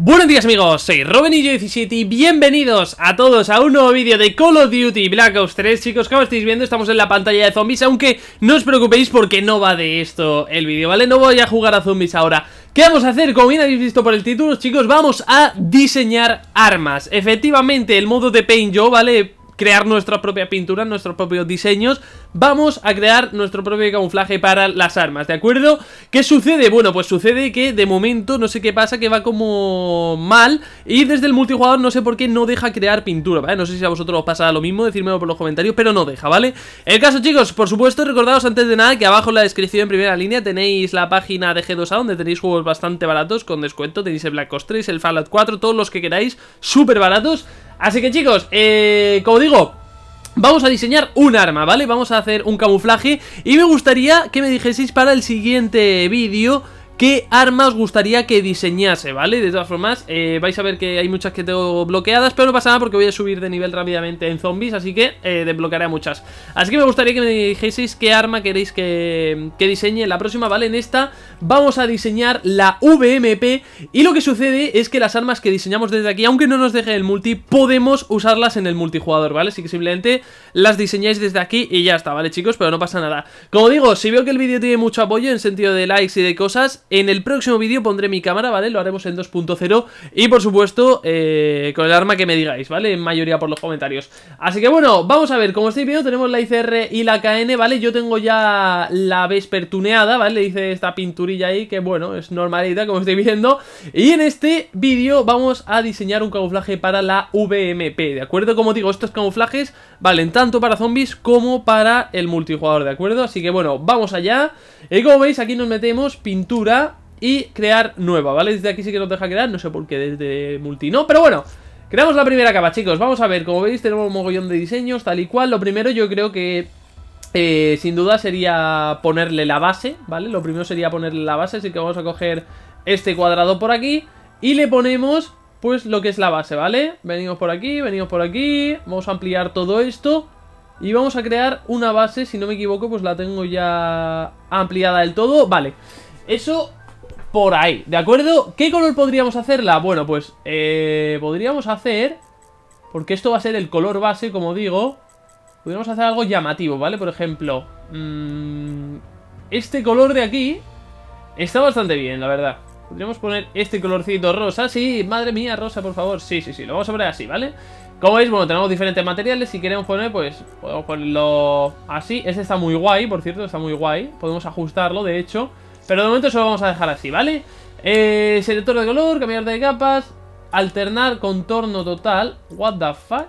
Buenos días amigos, soy Rubenillo17 y bienvenidos a todos a un nuevo vídeo de Call of Duty Black Ops 3. Chicos, como estáis viendo, estamos en la pantalla de zombies, aunque no os preocupéis porque no va de esto el vídeo, ¿vale? No voy a jugar a zombies ahora. ¿Qué vamos a hacer? Como bien habéis visto por el título, chicos, vamos a diseñar armas. Efectivamente, el modo de Paint Job, ¿vale? Crear nuestra propia pintura, nuestros propios diseños. Vamos a crear nuestro propio camuflaje para las armas, ¿de acuerdo? ¿Qué sucede? Bueno, pues sucede que de momento no sé qué pasa, que va como mal. Y desde el multijugador no sé por qué no deja crear pintura, ¿vale? No sé si a vosotros os pasa lo mismo, decírmelo por los comentarios, pero no deja, ¿vale? El caso, chicos, por supuesto, recordaos antes de nada que abajo en la descripción, en primera línea, tenéis la página de G2A, donde tenéis juegos bastante baratos con descuento. Tenéis el Black Ops 3, el Fallout 4, todos los que queráis, súper baratos. Así que chicos, como digo, vamos a diseñar un arma, ¿vale? Vamos a hacer un camuflaje y me gustaría que me dijeseis para el siguiente vídeo qué arma os gustaría que diseñase, ¿vale? De todas formas, vais a ver que hay muchas que tengo bloqueadas, pero no pasa nada porque voy a subir de nivel rápidamente en zombies, así que desbloquearé a muchas. Así que me gustaría que me dijeseis qué arma queréis que diseñe en la próxima, ¿vale? En esta vamos a diseñar la VMP y lo que sucede es que las armas que diseñamos desde aquí, aunque no nos deje el multi, podemos usarlas en el multijugador, ¿vale? Así que simplemente las diseñáis desde aquí y ya está, ¿vale, chicos? Pero no pasa nada. Como digo, si veo que el vídeo tiene mucho apoyo en sentido de likes y de cosas, en el próximo vídeo pondré mi cámara, ¿vale? Lo haremos en 2.0 y, por supuesto, con el arma que me digáis, ¿vale? En mayoría por los comentarios. Así que, bueno, vamos a ver. Como estáis viendo, tenemos la ICR y la KN, ¿vale? Yo tengo ya la Vesper tuneada, ¿vale? Le hice esta pinturilla ahí que, bueno, es normalita, como estáis viendo. Y en este vídeo vamos a diseñar un camuflaje para la VMP, ¿de acuerdo? Como digo, estos camuflajes valen tanto para zombies como para el multijugador, ¿de acuerdo? Así que, bueno, vamos allá. Y como veis, aquí nos metemos pintura y crear nueva, ¿vale? Desde aquí sí que nos deja crear, no sé por qué desde multi no, pero bueno, creamos la primera capa, chicos. Vamos a ver, como veis tenemos un mogollón de diseños, tal y cual. Lo primero yo creo que sin duda sería ponerle la base, ¿vale? Lo primero sería ponerle la base, así que vamos a coger este cuadrado por aquí y le ponemos pues lo que es la base, ¿vale? Venimos por aquí, vamos a ampliar todo esto y vamos a crear una base, si no me equivoco, pues la tengo ya ampliada del todo, ¿vale? Eso por ahí, ¿de acuerdo? ¿Qué color podríamos hacerla? Bueno, pues podríamos hacer, porque esto va a ser el color base, como digo, podríamos hacer algo llamativo, ¿vale? Por ejemplo, este color de aquí está bastante bien, la verdad. Podríamos poner este colorcito rosa. Sí, madre mía, rosa, por favor. Sí, sí, sí, lo vamos a poner así, ¿vale? Como veis, bueno, tenemos diferentes materiales. Si queremos poner, pues, podemos ponerlo así. Este está muy guay, por cierto, está muy guay. Podemos ajustarlo, de hecho, pero de momento eso lo vamos a dejar así, ¿vale? Selector de color, cambiar de capas, alternar, contorno total. What the fuck?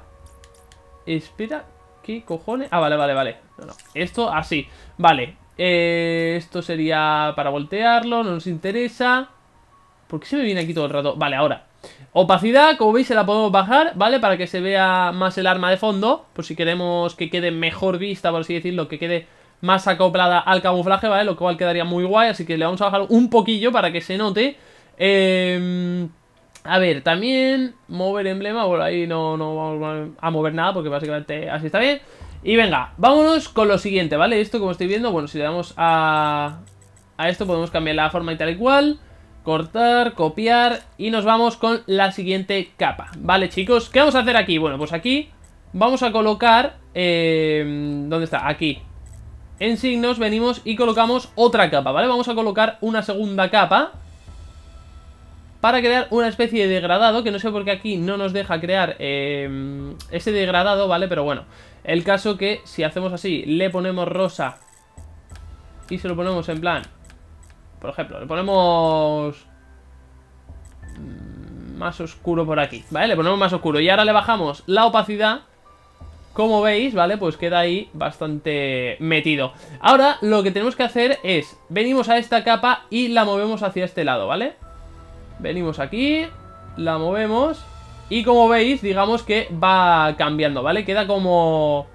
Espera, ¿qué cojones? Ah, vale, vale, vale. No, no. Esto así, vale. Esto sería para voltearlo, no nos interesa. ¿Por qué se me viene aquí todo el rato? Vale, ahora. Opacidad, como veis, se la podemos bajar, ¿vale? Para que se vea más el arma de fondo, por si queremos que quede mejor vista, por así decirlo, que quede más acoplada al camuflaje, ¿vale? Lo cual quedaría muy guay, así que le vamos a bajar un poquillo para que se note. A ver, también mover emblema, bueno, ahí no vamos a mover nada porque básicamente así está bien. Y venga, vámonos con lo siguiente, ¿vale? Esto, como estáis viendo, bueno, si le damos a esto podemos cambiar la forma y tal y cual. Cortar, copiar y nos vamos con la siguiente capa, ¿vale, chicos? ¿Qué vamos a hacer aquí? Bueno, pues aquí vamos a colocar, ¿dónde está? Aquí. En signos venimos y colocamos otra capa, ¿vale? Vamos a colocar una segunda capa para crear una especie de degradado, que no sé por qué aquí no nos deja crear ese degradado, ¿vale? Pero bueno, el caso que si hacemos así, le ponemos rosa y se lo ponemos en plan, por ejemplo, le ponemos más oscuro por aquí, ¿vale? Le ponemos más oscuro y ahora le bajamos la opacidad. Como veis, ¿vale? Pues queda ahí bastante metido. Ahora lo que tenemos que hacer es, venimos a esta capa y la movemos hacia este lado, ¿vale? Venimos aquí, la movemos y como veis, digamos que va cambiando, ¿vale? Queda como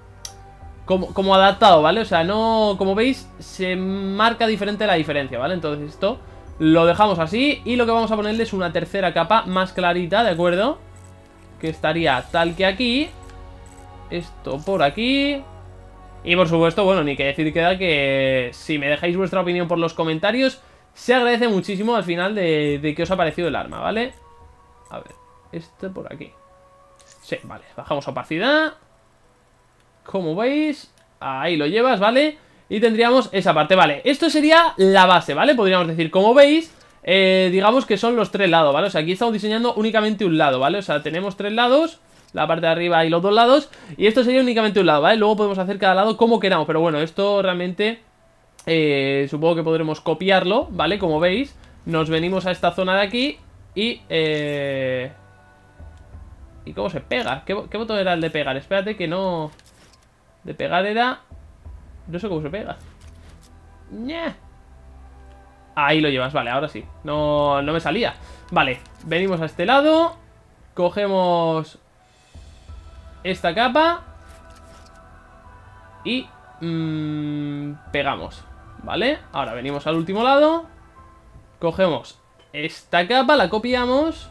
adaptado, ¿vale? O sea, no, como veis, se marca diferente la diferencia, ¿vale? Entonces esto lo dejamos así y lo que vamos a ponerle es una tercera capa más clarita, ¿de acuerdo? Que estaría tal que aquí. Esto por aquí. Y por supuesto, bueno, ni que decir queda que si me dejáis vuestra opinión por los comentarios, se agradece muchísimo al final de que os ha parecido el arma, ¿vale? A ver, esto por aquí. Sí, vale, bajamos opacidad. Como veis, ahí lo llevas, ¿vale? Y tendríamos esa parte, ¿vale? Esto sería la base, ¿vale? Podríamos decir, como veis, digamos que son los tres lados, ¿vale? O sea, aquí estamos diseñando únicamente un lado, ¿vale? O sea, tenemos tres lados, la parte de arriba y los dos lados. Y esto sería únicamente un lado, ¿vale? Luego podemos hacer cada lado como queramos, pero bueno, esto realmente supongo que podremos copiarlo, ¿vale? Como veis, nos venimos a esta zona de aquí y... ¿Y cómo se pega? ¿Qué botón era el de pegar? Espérate que no... De pegar era... No sé cómo se pega. ¡Nya! Ahí lo llevas, vale, ahora sí. No me salía. Vale, venimos a este lado. Cogemos esta capa. Y... pegamos. Vale, ahora venimos al último lado. Cogemos esta capa, la copiamos.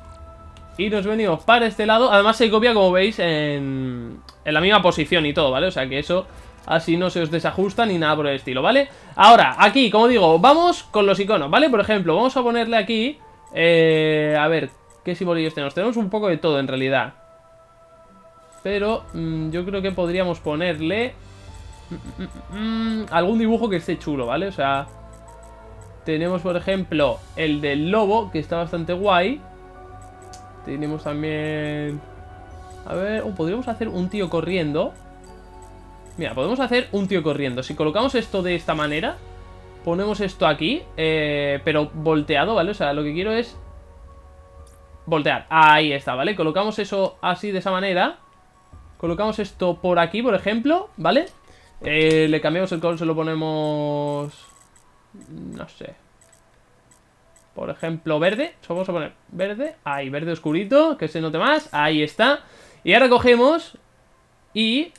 Y nos venimos para este lado. Además se copia, como veis, en la misma posición y todo, ¿vale? O sea que eso así no se os desajusta ni nada por el estilo, ¿vale? Ahora, aquí, como digo, vamos con los iconos, ¿vale? Por ejemplo, vamos a ponerle aquí... a ver, ¿qué simbolillos tenemos? Tenemos un poco de todo, en realidad. Pero yo creo que podríamos ponerle... algún dibujo que esté chulo, ¿vale? O sea... Tenemos, por ejemplo, el del lobo, que está bastante guay. Tenemos también... A ver... podríamos hacer un tío corriendo. Mira, podemos hacer un tío corriendo. Si colocamos esto de esta manera, ponemos esto aquí, pero volteado, ¿vale? O sea, lo que quiero es voltear. Ahí está, ¿vale? Colocamos eso así, de esa manera. Colocamos esto por aquí, por ejemplo, ¿vale? Le cambiamos el color, se lo ponemos... No sé... Por ejemplo, verde, solo vamos a poner verde, ahí, verde oscurito, que se note más, ahí está. Y ahora cogemos y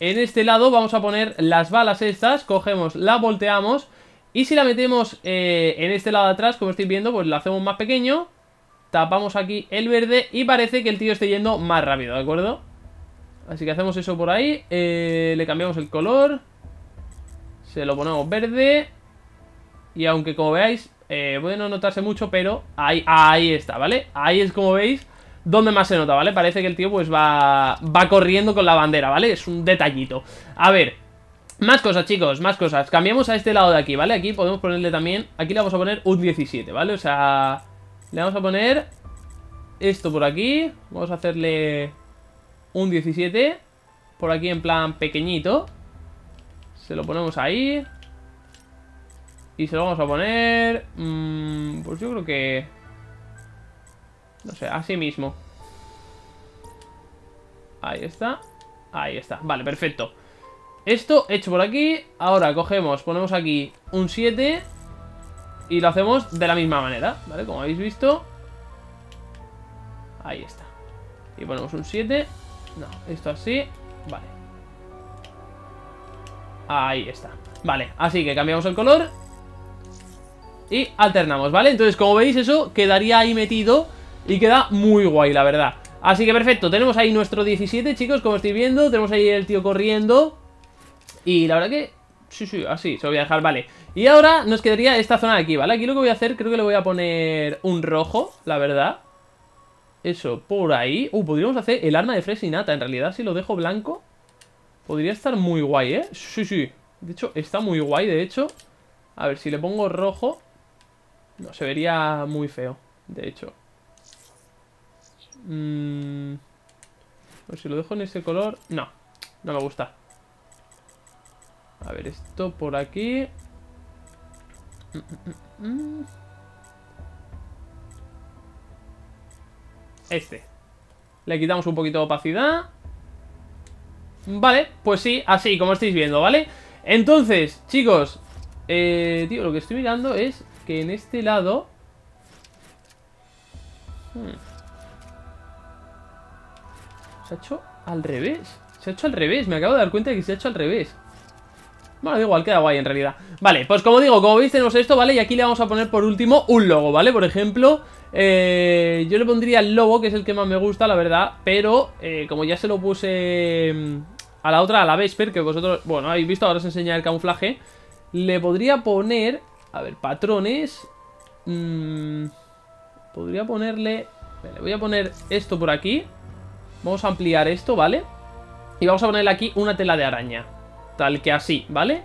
en este lado vamos a poner las balas estas, cogemos, la volteamos. Y si la metemos en este lado de atrás, como estáis viendo, pues la hacemos más pequeño. Tapamos aquí el verde y parece que el tío esté yendo más rápido, ¿de acuerdo? Así que hacemos eso por ahí, le cambiamos el color. Se lo ponemos verde. Y aunque como veáis... puede no notarse mucho, pero ahí está, ¿vale? Ahí es, como veis, donde más se nota, ¿vale? Parece que el tío pues va corriendo con la bandera, ¿vale? Es un detallito. A ver, más cosas, chicos, más cosas. Cambiamos a este lado de aquí, ¿vale? Aquí podemos ponerle también... Aquí le vamos a poner un 17, ¿vale? O sea, le vamos a poner esto por aquí. Vamos a hacerle un 17 por aquí en plan pequeñito. Se lo ponemos ahí... Y se lo vamos a poner... pues yo creo que... No sé, así mismo. Ahí está. Ahí está. Vale, perfecto. Esto hecho por aquí. Ahora cogemos, ponemos aquí un 7. Y lo hacemos de la misma manera, ¿vale? Como habéis visto. Ahí está. Y ponemos un 7. No, esto así. Vale. Ahí está. Vale, así que cambiamos el color. Y alternamos, ¿vale? Entonces, como veis, eso quedaría ahí metido y queda muy guay, la verdad. Así que perfecto, tenemos ahí nuestro 17, chicos, como estáis viendo. Tenemos ahí el tío corriendo. Y la verdad que... Sí, así, se lo voy a dejar, vale. Y ahora nos quedaría esta zona de aquí, ¿vale? Aquí lo que voy a hacer, creo que le voy a poner un rojo, la verdad. Eso, por ahí. Podríamos hacer el arma de fresa y nata. En realidad, si lo dejo blanco, podría estar muy guay, ¿eh? Sí. De hecho, está muy guay, de hecho. A ver, si le pongo rojo... No, se vería muy feo, de hecho. Pues si lo dejo en este color... No me gusta. A ver, esto por aquí. Este. Le quitamos un poquito de opacidad. Vale, pues sí, así, como estáis viendo, ¿vale? Entonces, chicos... tío, lo que estoy mirando es... Que en este lado... Se ha hecho al revés. Se ha hecho al revés, me acabo de dar cuenta de que se ha hecho al revés. Bueno, da igual, queda guay en realidad. Vale, pues como digo, como veis tenemos esto, ¿vale? Y aquí le vamos a poner por último un logo, ¿vale? Por ejemplo, yo le pondría el logo, que es el que más me gusta, la verdad. Pero, como ya se lo puse a la otra, a la Vesper, que vosotros, bueno, habéis visto, ahora os enseña el camuflaje. Le podría poner... A ver, patrones. Podría ponerle Vale, voy a poner esto por aquí. Vamos a ampliar esto, ¿vale? Y vamos a poner aquí una tela de araña. Tal que así, ¿vale?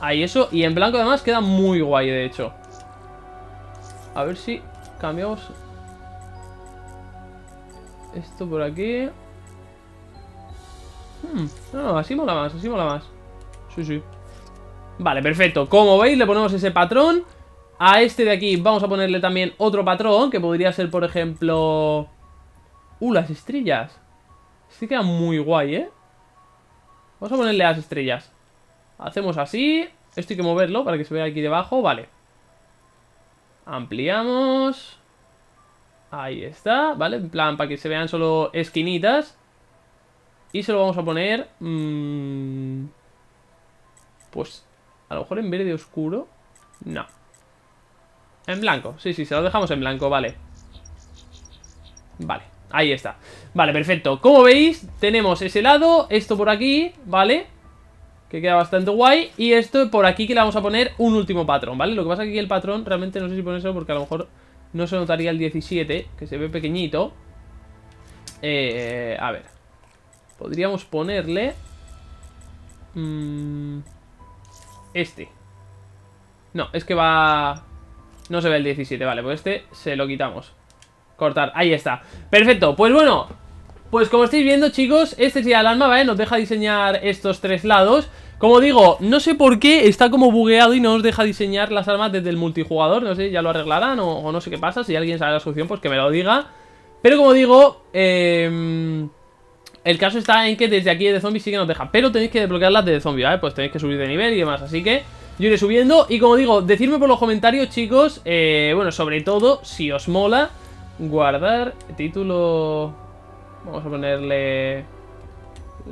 Ahí eso. Y en blanco además queda muy guay, de hecho. A ver si cambiamos esto por aquí. No, así mola más, así mola más. Sí, sí. Vale, perfecto. Como veis, le ponemos ese patrón. A este de aquí vamos a ponerle también otro patrón, que podría ser, por ejemplo... las estrellas. Este queda muy guay, ¿eh? Vamos a ponerle las estrellas. Hacemos así. Esto hay que moverlo para que se vea aquí debajo. Vale. Ampliamos. Ahí está, ¿vale? En plan, para que se vean solo esquinitas. Y se lo vamos a poner... pues, a lo mejor en verde oscuro. No. En blanco. Sí, sí, se lo dejamos en blanco, vale. Vale, ahí está. Vale, perfecto. Como veis, tenemos ese lado, esto por aquí, ¿vale? Que queda bastante guay. Y esto por aquí que le vamos a poner un último patrón, ¿vale? Lo que pasa es que aquí el patrón, realmente no sé si ponérselo porque a lo mejor no se notaría el 17, que se ve pequeñito. A ver. Podríamos ponerle... este. No, es que va... No se ve el 17, vale, pues este se lo quitamos. Cortar, ahí está. Perfecto, pues bueno. Pues como estáis viendo, chicos, este sería el arma, ¿vale? Nos deja diseñar estos tres lados. Como digo, no sé por qué está como bugueado y no nos deja diseñar las armas desde el multijugador. No sé, ya lo arreglarán o no sé qué pasa. Si alguien sabe la solución, pues que me lo diga. Pero como digo, el caso está en que desde aquí de zombies sí que nos deja. Pero tenéis que desbloquearlas de zombie, ¿vale? Pues tenéis que subir de nivel y demás, así que... yo iré subiendo y como digo, decidme por los comentarios, chicos, bueno, sobre todo, si os mola, guardar, título, vamos a ponerle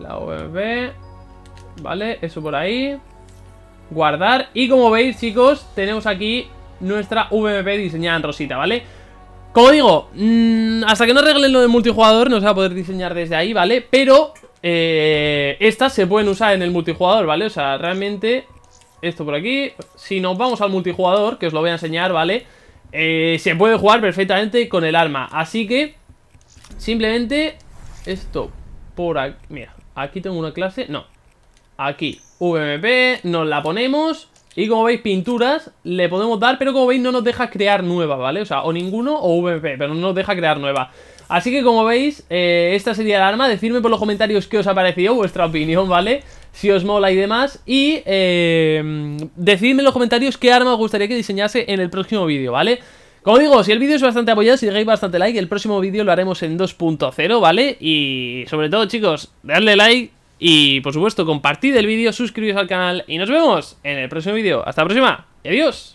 la VMP, vale, eso por ahí, guardar y como veis, chicos, tenemos aquí nuestra VMP diseñada en rosita, ¿vale? Como digo, hasta que no arreglen lo del multijugador no se va a poder diseñar desde ahí, ¿vale? Pero estas se pueden usar en el multijugador, ¿vale? O sea, realmente... esto por aquí, si nos vamos al multijugador, que os lo voy a enseñar, ¿vale? Se puede jugar perfectamente con el arma. Así que, simplemente, esto por aquí. Mira, aquí tengo una clase, no. Aquí, VMP, nos la ponemos. Y como veis, pinturas le podemos dar, pero como veis no nos deja crear nueva, ¿vale? O sea, o ninguno o VMP, pero no nos deja crear nueva. Así que como veis, esta sería el arma. Decidme por los comentarios qué os ha parecido, vuestra opinión, ¿vale? Si os mola y demás. Y decidme en los comentarios qué arma os gustaría que diseñase en el próximo vídeo, ¿vale? Como digo, si el vídeo es bastante apoyado, si dejáis bastante like, el próximo vídeo lo haremos en 2.0, ¿vale? Y sobre todo, chicos, dadle like y, por supuesto, compartid el vídeo, suscribiros al canal y nos vemos en el próximo vídeo. Hasta la próxima y adiós.